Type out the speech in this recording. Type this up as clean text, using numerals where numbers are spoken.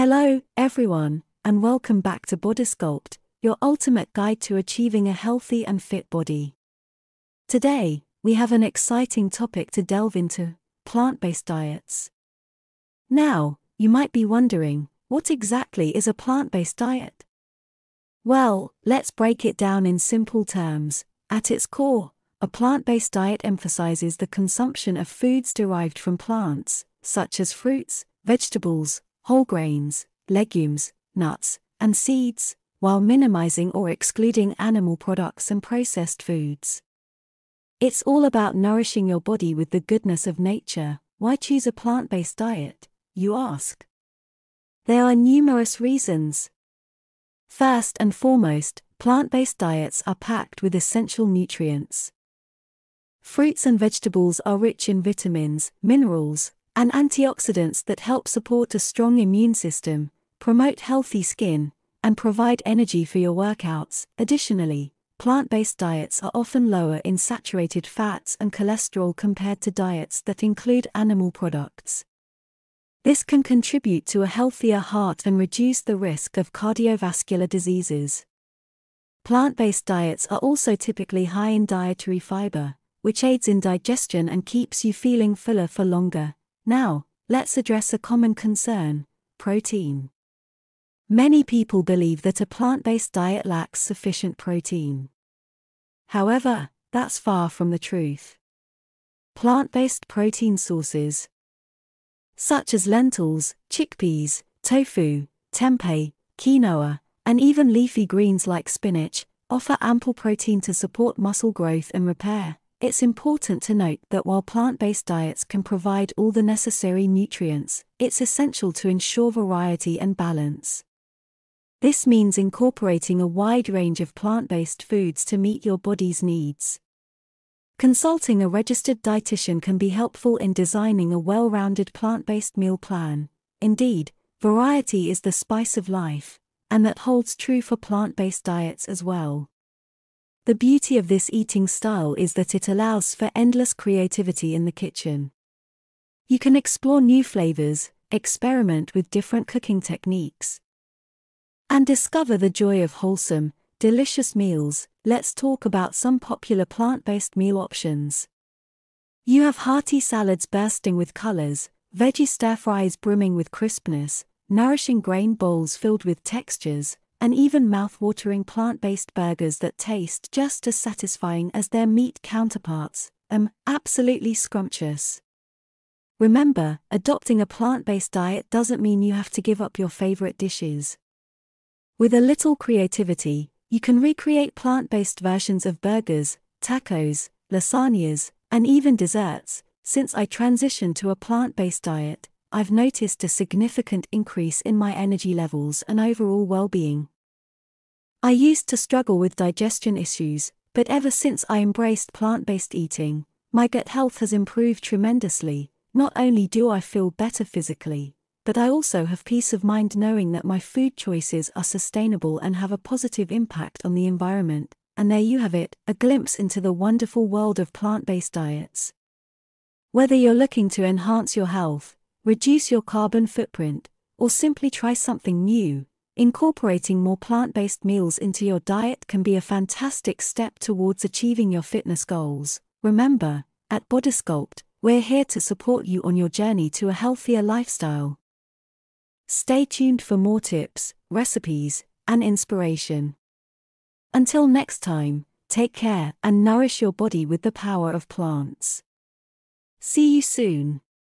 Hello, everyone, and welcome back to BodySculpt, your ultimate guide to achieving a healthy and fit body. Today, we have an exciting topic to delve into: plant-based diets. Now, you might be wondering, what exactly is a plant-based diet? Well, let's break it down in simple terms. At its core, a plant-based diet emphasizes the consumption of foods derived from plants, such as fruits, vegetables, whole grains, legumes, nuts, and seeds, while minimizing or excluding animal products and processed foods. It's all about nourishing your body with the goodness of nature. Why choose a plant-based diet, you ask? There are numerous reasons. First and foremost, plant-based diets are packed with essential nutrients. Fruits and vegetables are rich in vitamins, minerals, and antioxidants that help support a strong immune system, promote healthy skin, and provide energy for your workouts. Additionally, plant-based diets are often lower in saturated fats and cholesterol compared to diets that include animal products. This can contribute to a healthier heart and reduce the risk of cardiovascular diseases. Plant-based diets are also typically high in dietary fiber, which aids in digestion and keeps you feeling fuller for longer. Now, let's address a common concern: protein. Many people believe that a plant-based diet lacks sufficient protein. However, that's far from the truth. Plant-based protein sources, such as lentils, chickpeas, tofu, tempeh, quinoa, and even leafy greens like spinach, offer ample protein to support muscle growth and repair. It's important to note that while plant-based diets can provide all the necessary nutrients, it's essential to ensure variety and balance. This means incorporating a wide range of plant-based foods to meet your body's needs. Consulting a registered dietitian can be helpful in designing a well-rounded plant-based meal plan. Indeed, variety is the spice of life, and that holds true for plant-based diets as well. The beauty of this eating style is that it allows for endless creativity in the kitchen. You can explore new flavors, experiment with different cooking techniques, and discover the joy of wholesome, delicious meals. Let's talk about some popular plant-based meal options. You have hearty salads bursting with colors, veggie stir-fries brimming with crispness, nourishing grain bowls filled with textures, and even mouth-watering plant-based burgers that taste just as satisfying as their meat counterparts. Absolutely scrumptious. Remember, adopting a plant-based diet doesn't mean you have to give up your favorite dishes. With a little creativity, you can recreate plant-based versions of burgers, tacos, lasagnas, and even desserts. Since I transitioned to a plant-based diet, I've noticed a significant increase in my energy levels and overall well-being. I used to struggle with digestion issues, but ever since I embraced plant-based eating, my gut health has improved tremendously. Not only do I feel better physically, but I also have peace of mind knowing that my food choices are sustainable and have a positive impact on the environment. And there you have it, a glimpse into the wonderful world of plant-based diets. Whether you're looking to enhance your health, reduce your carbon footprint, or simply try something new, incorporating more plant-based meals into your diet can be a fantastic step towards achieving your fitness goals. Remember, at BodySculpt, we're here to support you on your journey to a healthier lifestyle. Stay tuned for more tips, recipes, and inspiration. Until next time, take care and nourish your body with the power of plants. See you soon.